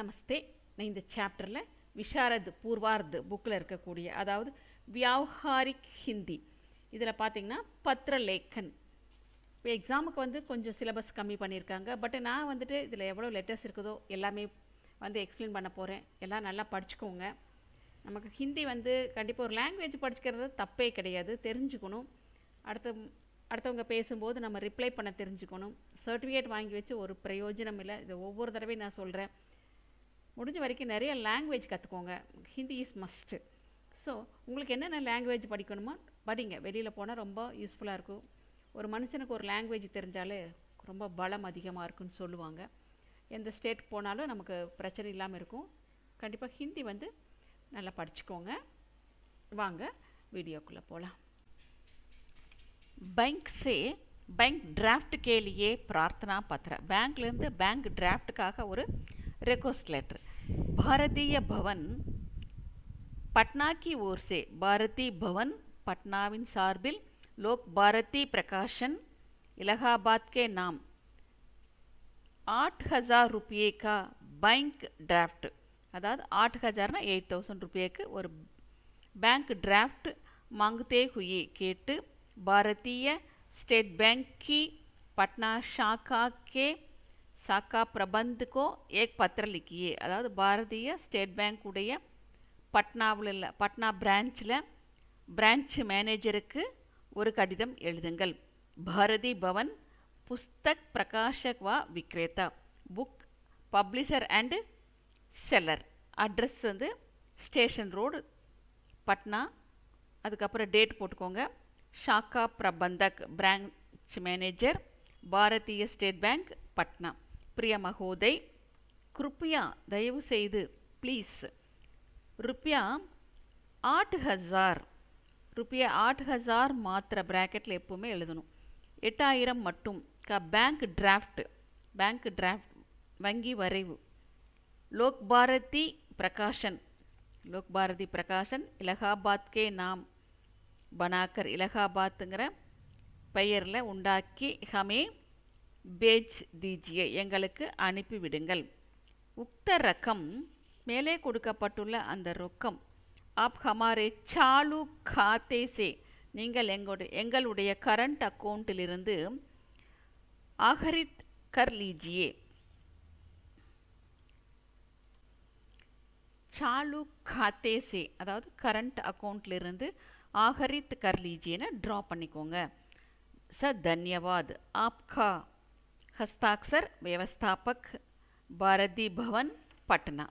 நமஸ்தே. நான் இந்த சாப்டரில் விஷாரத் பூர்வார்த் புக்கில் இருக்கக்கூடிய அதாவது வியாவஹாரிக் ஹிந்தி இதில் பார்த்திங்கன்னா பத்ரலேக்கன். இப்போ எக்ஸாமுக்கு வந்து கொஞ்சம் சிலபஸ் கம்மி பண்ணியிருக்காங்க. பட் நான் வந்துட்டு இதில் எவ்வளோ லெட்டர்ஸ் இருக்குதோ எல்லாமே வந்து எக்ஸ்பிளைன் பண்ண போகிறேன். எல்லாம் நல்லா படிச்சுக்கோங்க. நமக்கு ஹிந்தி வந்து கண்டிப்பாக ஒரு லாங்குவேஜ் படிச்சுக்கிறது தப்பே கிடையாது, தெரிஞ்சுக்கணும். அடுத்தவங்க பேசும்போது நம்ம ரிப்ளை பண்ண தெரிஞ்சுக்கணும். சர்டிஃபிகேட் வாங்கி வச்சு ஒரு பிரயோஜனம் இல்லை. இது ஒவ்வொரு தடவையும் நான் சொல்கிறேன், முடிஞ்ச வரைக்கும் நிறைய லாங்குவேஜ் கற்றுக்கோங்க. Hindi is must. ஸோ உங்களுக்கு என்னென்ன லாங்குவேஜ் படிக்கணுமோ படிங்க, வெளியில் போனால் ரொம்ப யூஸ்ஃபுல்லாக இருக்கும். ஒரு மனுஷனுக்கு ஒரு லாங்குவேஜ் தெரிஞ்சாலே ரொம்ப பலம் அதிகமாக இருக்குன்னு சொல்லுவாங்க. எந்த ஸ்டேட் போனாலும் நமக்கு பிரச்சனை இல்லாமல் இருக்கும். கண்டிப்பாக ஹிந்தி வந்து நல்லா படிச்சுக்கோங்க. வாங்க वीडियो போலாம். बैंक से बैंक ड्राफ्ट के लिए प्रार्थना पत्र. பேங்க்லேருந்து बैंक ड्राफ्टக்காக ஒரு रिक्वेस्ट लेटर. भारतीय भवन पटना की ओर से भारती भवन पटनाவின் சார்பில் लोक भारती प्रकाशन इलाहाबाद के नाम 8000 रुपये का बैंक ड्राफ्ट. अदाद 8000 ना 8000 रुपये के और बैंक ड्राफ्ट मांगते हुए केट भारतीय स्टेट बैंक की पटना शाखा के शाखा प्रबंध को एक पत्र लिखिए. अदाद भारतीय स्टेट बैंक उड़े पटना ब्रांच मैनेजर के और कड़िदम एलुदुंगल. भारती भवन पुस्तक प्रकाशक व विक्रेता book publisher and seller. Address வந்து ஸ்டேஷன் ரோடு பட்னா. அதுக்கப்புறம் டேட் போட்டுக்கோங்க. ஷாக்கா பிரபந்தக் branch manager Bharatiya State Bank Patna. பிரிய மகோதய் கிருப்பியா தயவு செய்து ப்ளீஸ் ருப்பியா 8000 ருப்பியா 8000 மாத்திர பிராக்கெட்டில் எப்பவுமே எழுதணும். 8000 மட்டும் க பேங்க் டிராஃப்ட் வங்கி வரைவு लोक भारती प्रकाशन इलाहाबाद के नाम बनाकर इलाहाबादங்கிற பெயர்ல உண்டாக்கி हमें भेज दीजिए எங்களுக்கு அனுப்பி விடுங்கள். உக்த ரகம் மேலே கொடுக்கப்பட்டுள்ள அந்த ரொக்கம் आप हमारे चालू खाते से நீங்கள் எங்களுடைய करंट அக்கவுண்டிலிருந்து आहरित कर लीजिए. चालू खाते से அதாவது கரண்ட் அக்கவுண்ட்ல இருந்து आहरित कर लीजिएना ड्रा பண்ணிக்கோங்க. सर धन्यवाद आपका हस्ताक्षर व्यवस्थापक भारती भवन पटना.